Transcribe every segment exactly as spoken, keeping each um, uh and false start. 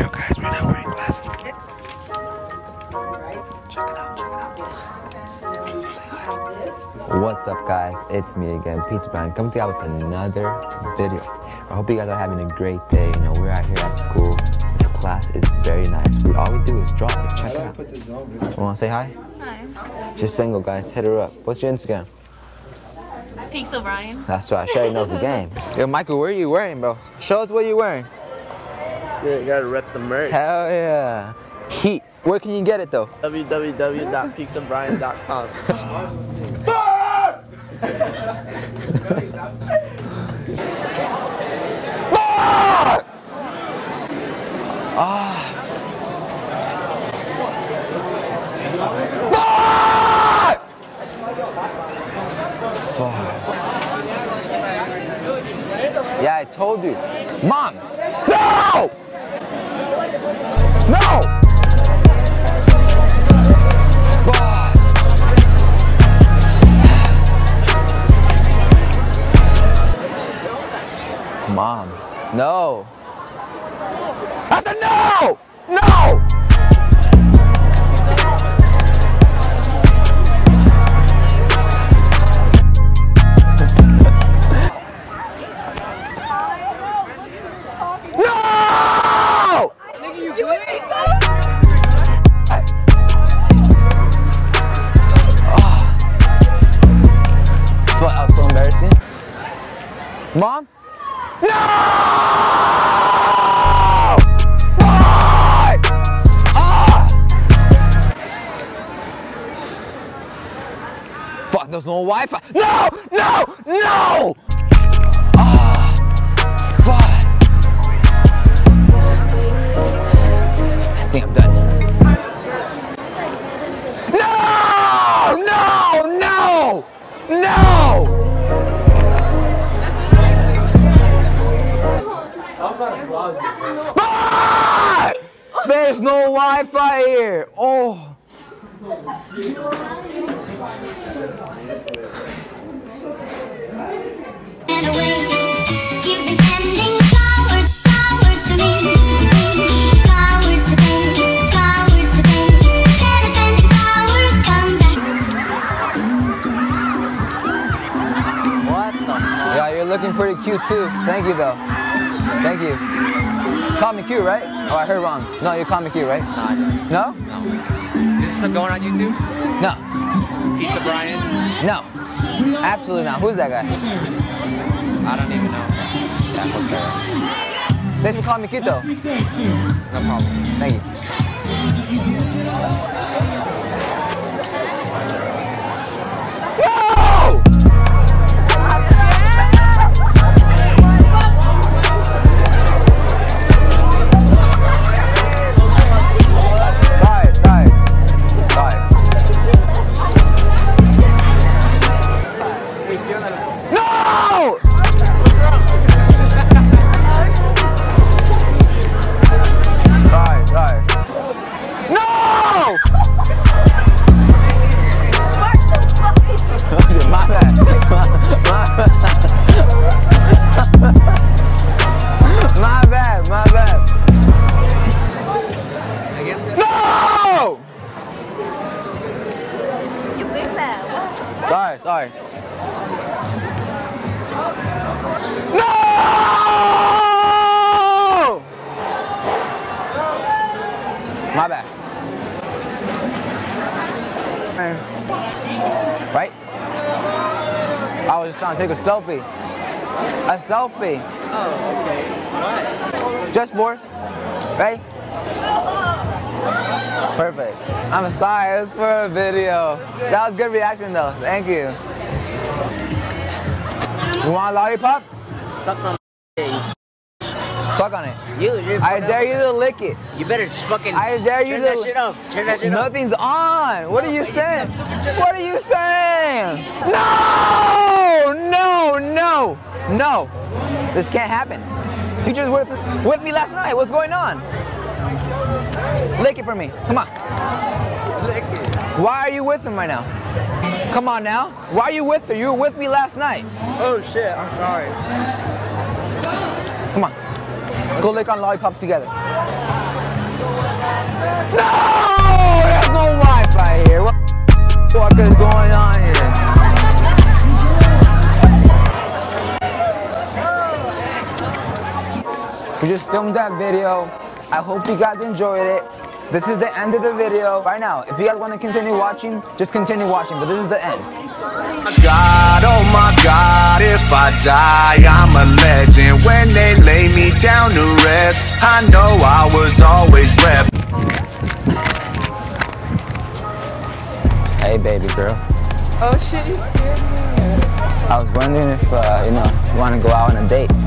Now guys, we're now wearing classic. Check it out, check it out. Say hi. What's up guys, it's me again, PizzaBryan, coming to y'all with another video. I hope you guys are having a great day. You know, we're out here at school. This class is very nice. We, all we do is draw. Let's check it out. You wanna say hi? Hi. She's single guys, hit her up. What's your Instagram? PizzaBryan. That's right, Sherry knows the game. Yo, Michael, what are you wearing, bro? Show us what you're wearing. Yeah, you gotta rep the merch. Hell yeah. Heat. Where can you get it, though? w w w dot peaks and brian dot com. Ah! Yeah, I told you. Mom! No! No! Mom, no. I said no! No! Mom? No! Why? Ah! Fuck, there's no Wi-Fi. No! No! No! Ah! Fuck. I think I'm done. No! No! No! No! Ah! There's no Wi-Fi here. Oh. What the? Yeah, you're looking pretty cute too. Thank you though. Thank you. Call me cute, right? Oh, I heard wrong. No, you call me cute, right? No, I didn't. No? No. Is this going on YouTube? No. PizzaBryan? No. Absolutely not. Who's that guy? I don't even know. That's okay. Thanks for calling me cute, though. No problem. Thank you. Sorry, sorry. No! My bad. Right? I was just trying to take a selfie. A selfie. Oh, okay. What? Just more. Right? Perfect. I'm sorry, it was for a video. That was good reaction though. Thank you. You want a lollipop? Suck on it. Suck on it. You, you're I dare you to lick it. You better fucking I dare you turn to that shit off. Turn that shit off. Nothing's on. What no, are you saying? What are you saying? No! No! No! No! This can't happen. You just were with me last night. What's going on? Lick it for me. Come on. Lick it. Why are you with him right now? Come on now. Why are you with her? You were with me last night. Oh shit, I'm sorry. Come on. Let's go lick on lollipops together. No! There's no Wi-Fi here. What the fuck is going on here? We just filmed that video. I hope you guys enjoyed it. This is the end of the video. Right now, if you guys want to continue watching, just continue watching, but this is the end. God, oh my God, if I die, I'm a legend. When they lay me down to rest, I know I was always left. Hey, baby girl. Oh, shit, you scared me. I was wondering if, uh, you know, you want to go out on a date. No,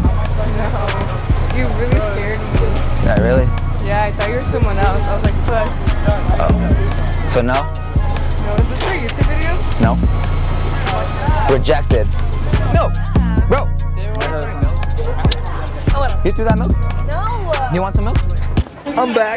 you really scared me. Yeah, really? Yeah, I thought you were someone else. I was like, fuck. Oh. So no? No, is this for a YouTube video? No. Rejected. No! Bro! You threw that milk? No! You want some milk? I'm back.